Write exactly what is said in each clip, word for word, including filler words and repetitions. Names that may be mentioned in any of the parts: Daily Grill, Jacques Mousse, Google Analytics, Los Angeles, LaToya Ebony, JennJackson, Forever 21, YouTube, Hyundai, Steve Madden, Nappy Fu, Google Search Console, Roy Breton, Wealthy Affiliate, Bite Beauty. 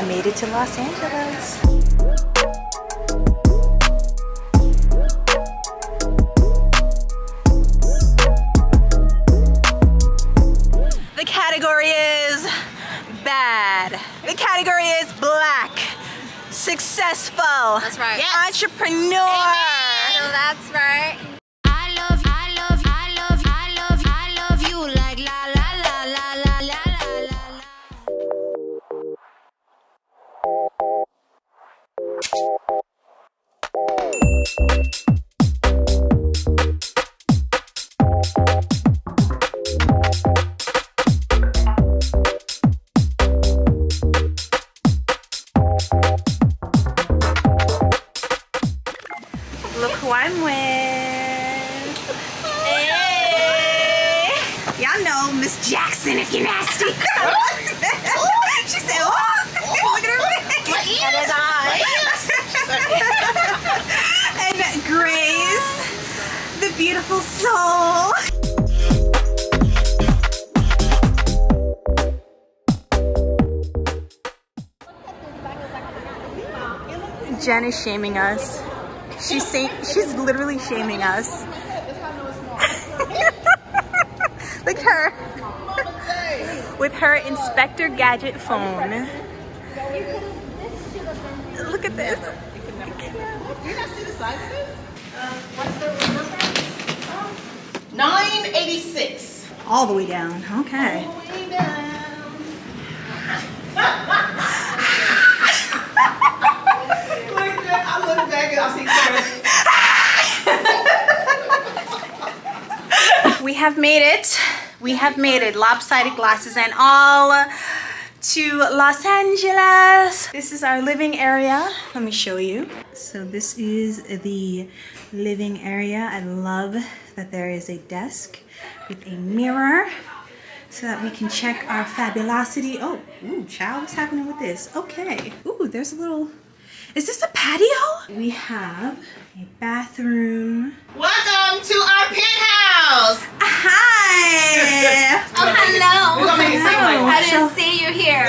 I made it to Los Angeles. Successful. That's right. Yes. Entrepreneur. Amen. That's right. I love, I love, I love, I love, I love you like la la la la la la la. I'm with. Hey. Y'all know Miss Jackson if you're nasty. She said, oh, look at her face. My ears. My ears. And Grace, the beautiful soul. Jen is shaming us. She's saying, she's literally shaming us. Look at her. With her Inspector Gadget phone. Look at this. Do you not see the size of this? What's the number? nine eighty-six. All the way down. Okay. All the way down. I look back and I see. We have made it. We have made it. Lopsided glasses and all to Los Angeles. This is our living area. Let me show you. So this is the living area. I love that there is a desk with a mirror so that we can check our fabulosity. Oh, ooh, child, what's happening with this? Okay. Ooh, there's a little... Is this a patio? We have a bathroom. Welcome to our penthouse! Hi! Oh, hello! Hello. I didn't see you here.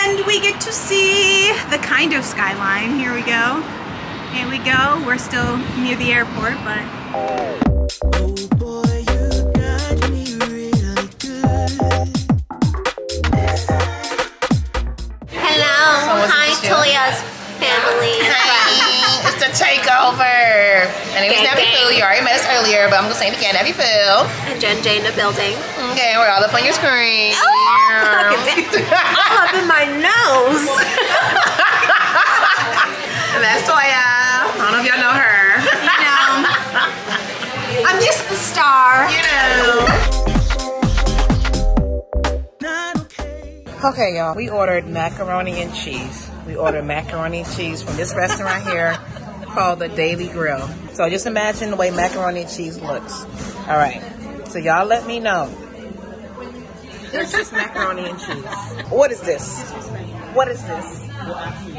And we get to see the kind of skyline. Here we go. Here we go. We're still near the airport, but... Oh boy, you got me really good. Hi, Toya's family. Hi. It's the takeover. My name is Nappy Fu. You already met us earlier, but I'm going to say it again. Nappy Fu. And Jen J in the building. Okay, we're all up on your screen. Oh, look at that. All up in my nose. And that's Toya. I don't know if y'all know her. You know, I'm just the star. You know. Okay, y'all, we ordered macaroni and cheese. We ordered macaroni and cheese from this restaurant here called the Daily Grill. So just imagine the way macaroni and cheese looks. All right, so y'all let me know. There's just macaroni and cheese. What is this? What is this?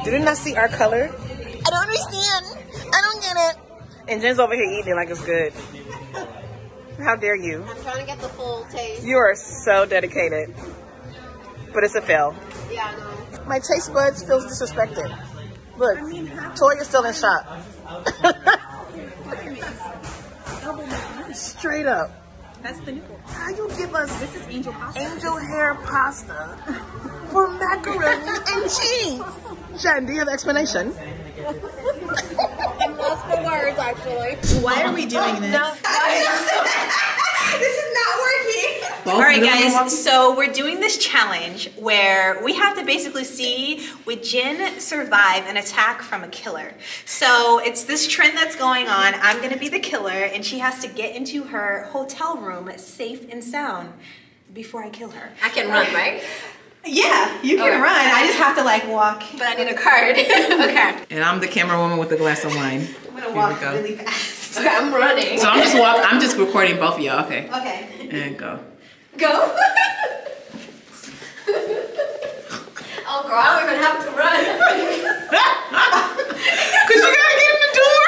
Did you not see our color? I don't understand. I don't get it. And Jen's over here eating it like it's good. How dare you? I'm trying to get the full taste. You are so dedicated. But it's a fail. Yeah, I know. My taste buds feels disrespected. Look, I mean, Toya's still in shock. Straight up. That's the noodle. How you give us this is angel pasta? Angel hair pasta for macaroni and cheese? Jen, do you have an explanation? I'm lost for words, actually. Why are we doing this? No. This is not working. Both. All right, guys, so we're doing this challenge where we have to basically see would Jen survive an attack from a killer. So it's this trend that's going on. I'm going to be the killer, and she has to get into her hotel room safe and sound before I kill her. I can run, right? Yeah, you can okay. run. I just have to, like, walk. But I need a card. Okay. And I'm the camera woman with a glass of wine. I'm going to walk go. really fast. Okay, I'm running. So I'm just walk. I'm just recording both of y'all. Okay. Okay. And go. Go. Oh girl, I don't even have to run. Cause you gotta get in the door.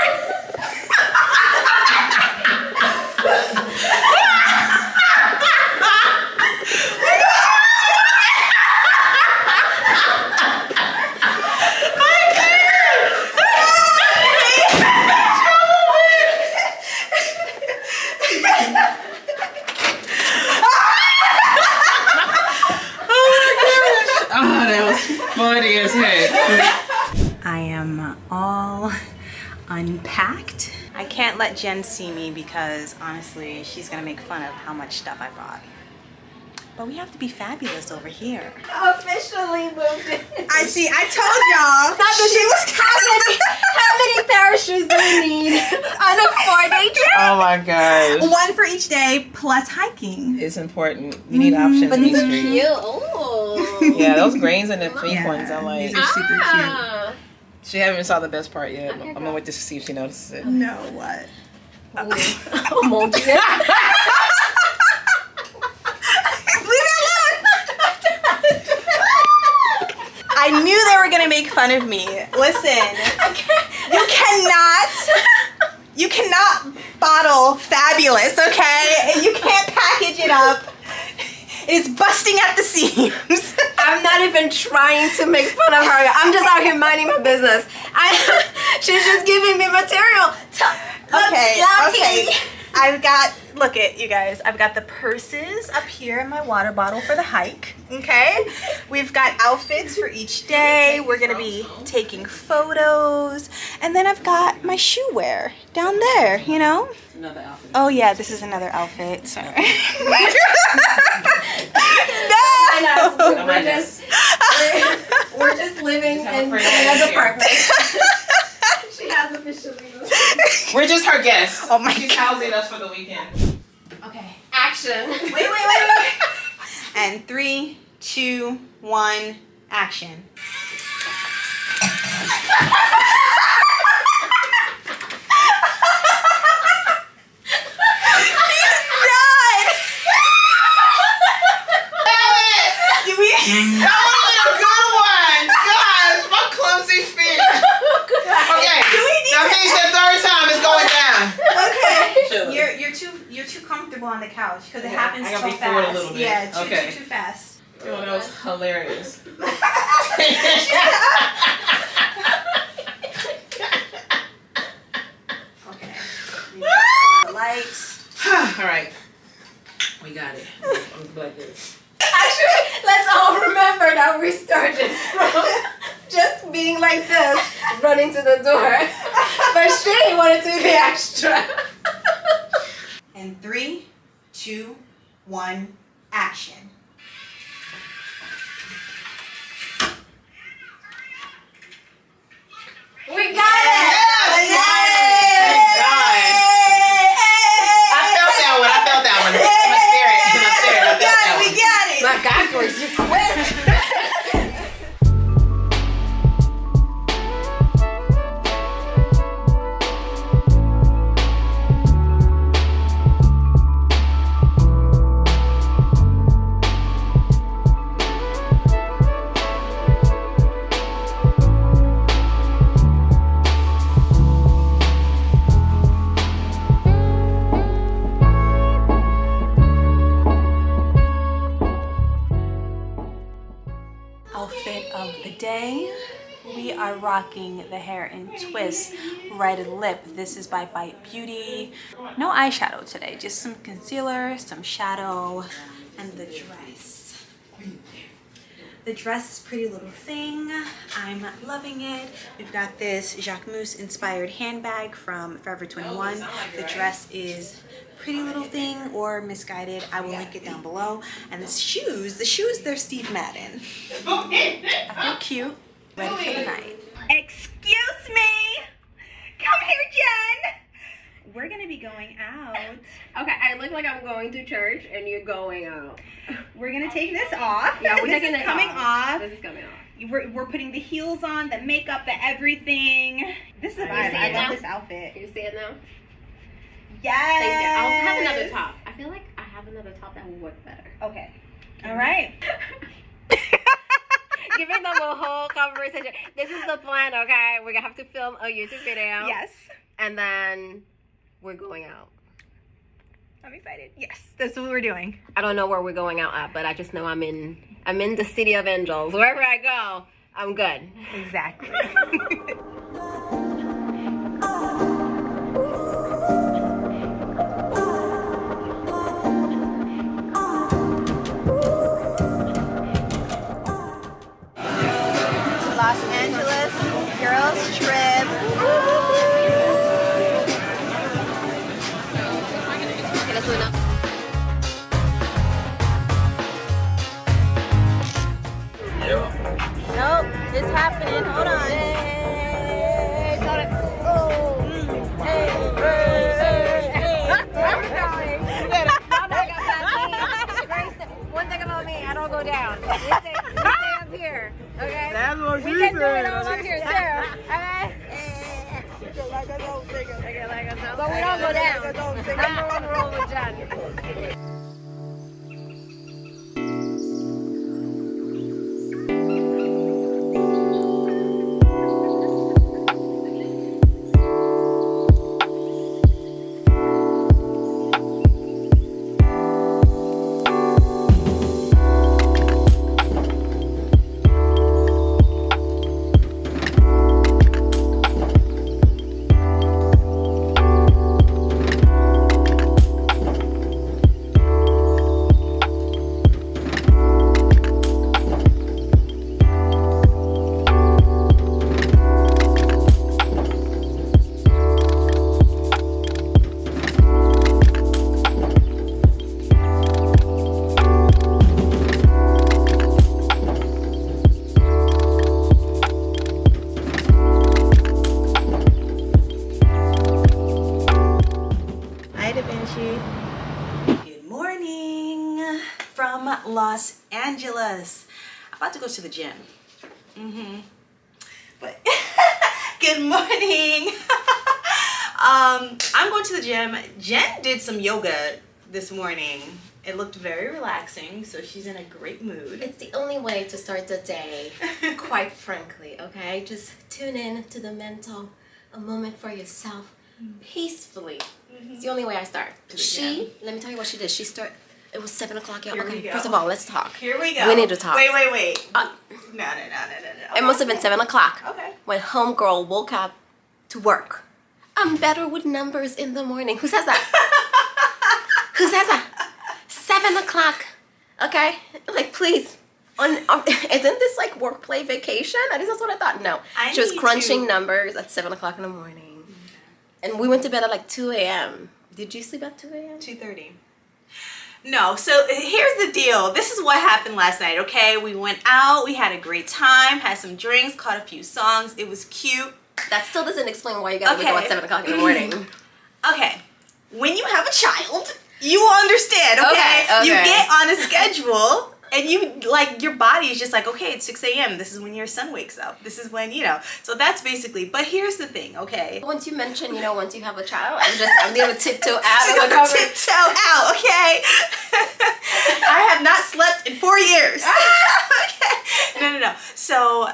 is funny as heck. I am all unpacked. I can't let Jen see me because honestly, she's gonna make fun of how much stuff I brought. But we have to be fabulous over here. Officially moved in. I see, I told y'all. She was counting how many parachutes do you need on a four-day trip? Oh my gosh. One for each day, plus hiking. It's important. You need mm-hmm. options. But these are cute. Oh. Yeah, those grains and the pink yeah. ones, I like. These are super ah. cute. She haven't even saw the best part yet. Okay, I'm gonna wait to see if she notices it. No, what? I'm molding it. I knew they were gonna make fun of me. Listen, you cannot, you cannot bottle fabulous, okay? You can't package it up. It's busting at the seams. I'm not even trying to make fun of her. I'm just out here minding my business. I, she's just giving me material. Okay, okay. I've got, look at you guys, I've got the purses up here and my water bottle for the hike, okay? We've got outfits for each day. We're gonna be taking photos. And then I've got my shoe wear down there, you know? Another outfit. Oh yeah, this is another outfit, sorry. No! Oh we're, just, we're, we're just living in another apartment. She has officially moved. We're just her guests. Oh my She's God. housing us for the weekend. Okay. Action. Wait, wait, wait, wait. And three, two, one, action. She's done. Do we? On the couch because it yeah, happens so fast. Yeah, too, okay. too, too fast. Oh, that was hilarious. Okay. The lights. All right. We got it. I'm glad this. Actually, let's all remember that we started from just being like this, running to the door, but she wanted to be extra. And three, two, one, action. We got it! Yes! Yay! Thank God. I felt that one. I felt that one. I'm gonna stare at it. I'm gonna stare at it. I felt that one. We got it. My God, Grace, you quit. Rocking the hair and twist, red lip. This is by Bite Beauty. No eyeshadow today, just some concealer, some shadow, and the dress. The dress is Pretty Little Thing. I'm loving it. We've got this Jacques Mousse inspired handbag from Forever twenty-one. The dress is Pretty Little Thing or Misguided. I will link it down below. And the shoes, the shoes, they're Steve Madden. I feel cute. Ready for the night. Excuse me! Come here, Jen! We're gonna be going out. Okay, I look like I'm going to church and you're going out. We're gonna take this off. Yeah, we're this taking is this coming off. off. This is coming off. We're, we're putting the heels on, the makeup, the everything. This is a vibe. I love now? this outfit. You see it now? Yes! Thank you. I also have another top. I feel like I have another top that will work better. Okay. All mm-hmm. right. Giving them a whole conversation. This is the plan, okay? We're gonna have to film a YouTube video. Yes. And then we're going out. I'm excited. Yes, that's what we're doing. I don't know where we're going out at, but I just know I'm in I'm in the City of Angels. Wherever I go, I'm good. Exactly. girls trip. Nope, it's happening. Hold on. Hey, hold it. Oh, mm. hey, hey, hey, hey. You better. Y'all know I got five things. One thing about me, I don't go down. We stay, we stay up here. Okay? That's what she said. We can do it over here, too. Okay? Like us old niggas. Like us old. But we don't go down. Like us old niggas. I'm on the roll with John. Los Angeles. I'm about to go to the gym. Mm-hmm. But good morning. um, I'm going to the gym. Jen did some yoga this morning. It looked very relaxing, so she's in a great mood. It's the only way to start the day, quite frankly, okay? Just tune in to the mental, a moment for yourself, peacefully. Mm-hmm. It's the only way I start. She, let me tell you what she did. She started. It was seven o'clock, y'all. Okay, first of all, let's talk. Here we go. We need to talk. Wait, wait, wait. Uh, no, no, no, no, no. Okay. It must have been seven o'clock. Okay. When homegirl woke up to work. I'm better with numbers in the morning. Who says that? Who says that? seven o'clock. Okay? Like, please. On, on, isn't this like work, play, vacation? At least that's what I thought. No. I she was crunching to. numbers at seven o'clock in the morning. Okay. And we went to bed at like two A M Did you sleep at two A M? two thirty. No, so here's the deal. This is what happened last night, okay? We went out, we had a great time, had some drinks, caught a few songs. It was cute. That still doesn't explain why you gotta wake up at seven o'clock in the morning. Okay, when you have a child, you will understand, okay? Okay, okay. You get on a schedule. And you, like, your body is just like, okay, it's six A M This is when your son wakes up. This is when, you know. So that's basically, but here's the thing, okay? Once you mention, you know, once you have a child, I'm just, I'm going to tiptoe out. I'm going to tiptoe out, okay? I have not slept in four years. Okay. No, no, no. So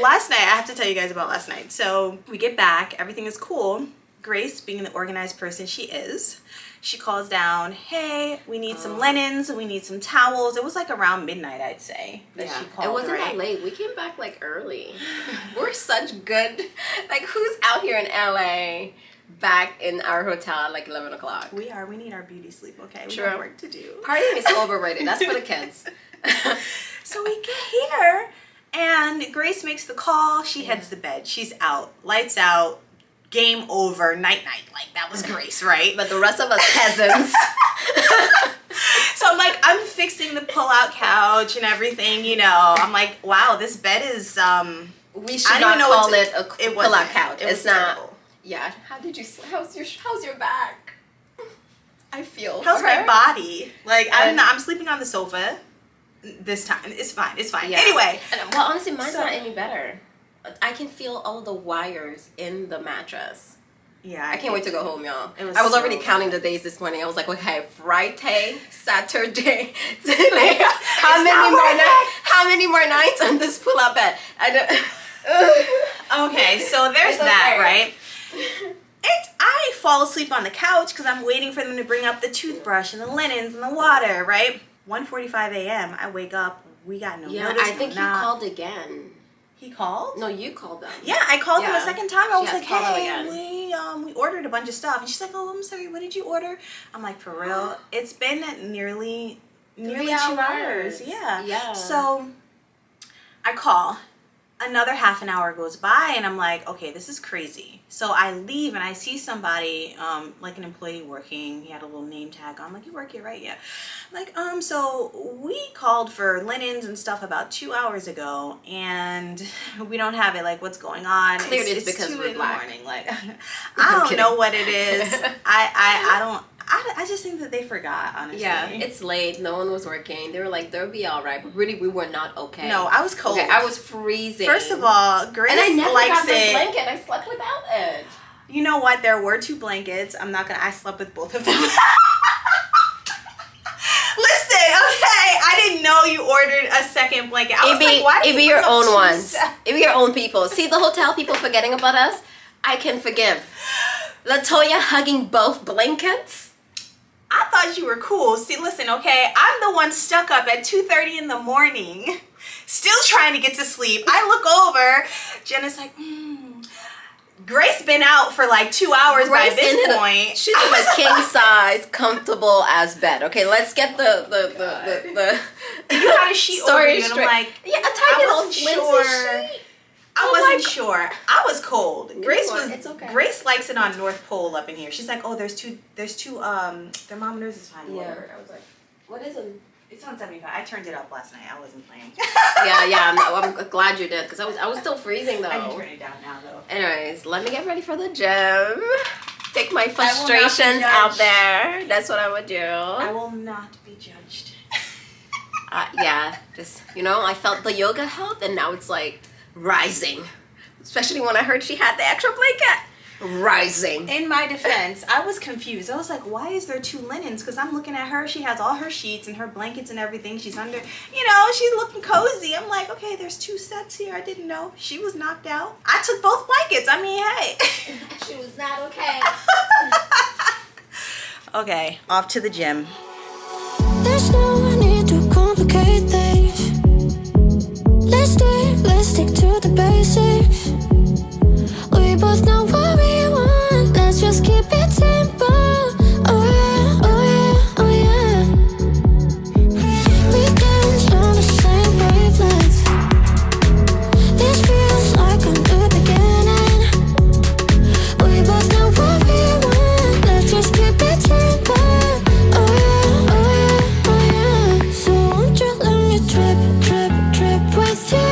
last night, I have to tell you guys about last night. So we get back. Everything is cool. Grace, being the organized person she is, she calls down, hey, we need oh. some linens, we need some towels. It was like around midnight, I'd say, that yeah. she called. It wasn't right? that late. We came back like early. We're such good, like who's out here in L A back in our hotel at like eleven o'clock? We are. We need our beauty sleep, okay? We sure. have work to do. Partying is overrated. That's for the kids. So we get here and Grace makes the call. She yeah. heads to bed. She's out. Lights out. Game over, night night. Like, that was Grace, right? But the rest of us peasants. So I'm like, I'm fixing the pull-out couch and everything, you know. I'm like, wow, this bed is, um... we should not call it a pull-out couch. It's not. Yeah. How did you, how's your, how's your back? I feel how's my body? Like, I'm not, I'm sleeping on the sofa this time. It's fine, it's fine. Yeah. Anyway. And, well, honestly, mine's so, not any better. I can feel all the wires in the mattress. Yeah. I, I can't wait to go home, y'all. I was so already counting the days this morning. I was like, okay, Friday, Saturday, Sunday. How many more nights? How many more nights on this pull-out bed? I don't. Okay, so there's so that, tired. Right? It's, I fall asleep on the couch because I'm waiting for them to bring up the toothbrush and the linens and the water, right? one forty-five A M I wake up. We got no. Yeah, I think you called again. He called? No, you called them. Yeah, I called yeah. them a second time. I was like, hey, we, um, we ordered a bunch of stuff. And she's like, oh, I'm sorry, what did you order? I'm like, for real? It's been nearly, nearly two hours. Yeah. Yeah. So I call. another half an hour goes by and I'm like, okay, this is crazy. So I leave and I see somebody, um, like an employee working. He had a little name tag on. I'm like, you work here, right? Yeah. I'm like, um, so we called for linens and stuff about two hours ago and we don't have it. Like, what's going on? Clearly it's, it's, it's because two we're in black. The morning. Like, I don't know what it is. I, I, I don't. I, I just think that they forgot, honestly. Yeah, it's late. No one was working. They were like, they'll be all right. But really, we were not okay. No, I was cold. Okay, I was freezing. First of all, Grace likes it. And I never got the blanket. I slept without it. You know what? There were two blankets. I'm not going to. I slept with both of them. Listen, okay. I didn't know you ordered a second blanket. I was like, why did you order two? It'd be your own ones. It'd be your own people. See, the hotel people forgetting about us? I can forgive. LaToya hugging both blankets? I thought you were cool. See, listen, okay, I'm the one stuck up at two thirty in the morning, still trying to get to sleep. I look over, Jenna's like, mm. Grace's been out for like two hours Grace by this point. A, she's in a king size, comfortable as bed. Okay, let's get the, the, the, the, the you had a sheet over you, and I'm like, yeah, a tiny little sure. sheet. I wasn't oh sure. I was cold. Grace was. It's okay. Grace likes it on North Pole up in here. She's like, oh, there's two. There's two. Um, thermometers is fine. Yeah. Whatever. I was like, what is it? It's on seventy-five. I turned it up last night. I wasn't playing. yeah, yeah. I'm, I'm glad you did because I was. I was still freezing though. I can turn it down now though. Anyways, let me get ready for the gym. Take my frustrations out there. That's what I would do. I will not be judged. uh, yeah. Just you know, I felt the yoga help, and now it's like. Rising, especially when I heard she had the extra blanket. Rising. In my defense, I was confused. I was like, why is there two linens? Because I'm looking at her. She has all her sheets and her blankets and everything. She's under, you know, she's looking cozy. I'm like, okay, there's two sets here. I didn't know. She was knocked out. I took both blankets. I mean, hey. She was not okay. Okay, off to the gym. There's no need to complicate things. Let's stay, let's stick to the basics. We both know what we want. Let's just keep it simple. Oh yeah, oh yeah, oh yeah. We dance on the same wavelength. This feels like a new beginning. We both know what we want. Let's just keep it simple. Oh yeah, oh yeah, oh yeah. So won't you let me trip, trip, trip with you?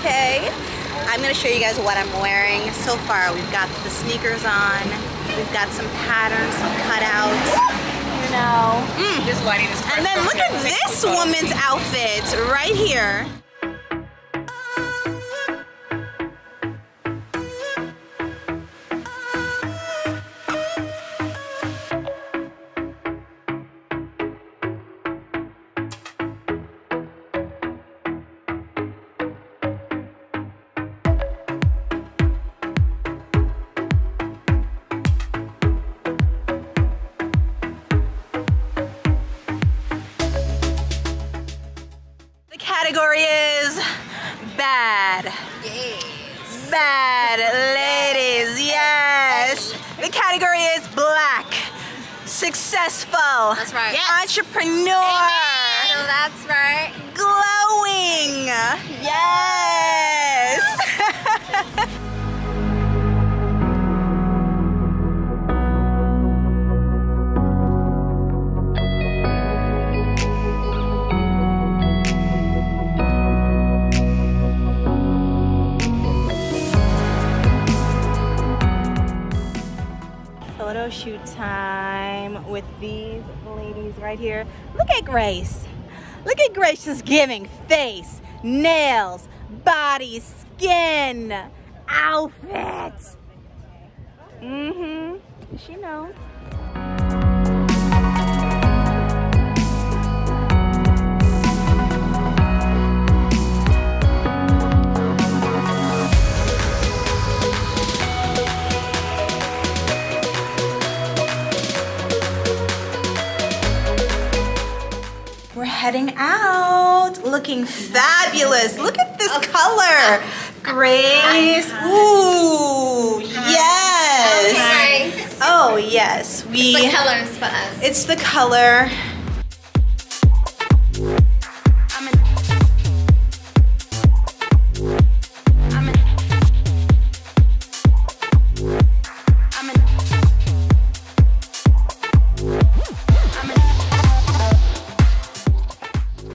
Okay, I'm gonna show you guys what I'm wearing. So far, we've got the sneakers on, we've got some patterns, some cutouts, you know. Mm. And then look at this woman's outfit right here. Category is bad. Yes. Bad ladies, yes. The category is black, successful. That's right. Yes. Entrepreneur. Amen. That's right. Glowing. Yes. Shoot time with these ladies right here. Look at Grace. Look at Grace just giving face, nails, body, skin, outfits. Mm-hmm. She knows. We're heading out, looking fabulous. Look at this color. Grace. Ooh, yes. Oh, yes. We, it's the colors for us. It's the color.